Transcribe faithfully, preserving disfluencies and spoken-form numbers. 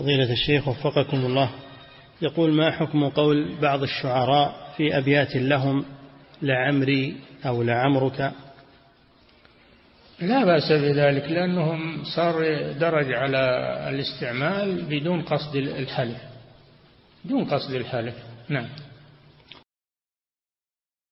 فضيلة الشيخ وفقكم الله، يقول: ما حكم قول بعض الشعراء في أبيات لهم لعمري أو لعمرك؟ لا بأس بذلك، لأنهم صار درج على الاستعمال بدون قصد الحلف، بدون قصد الحلف. نعم.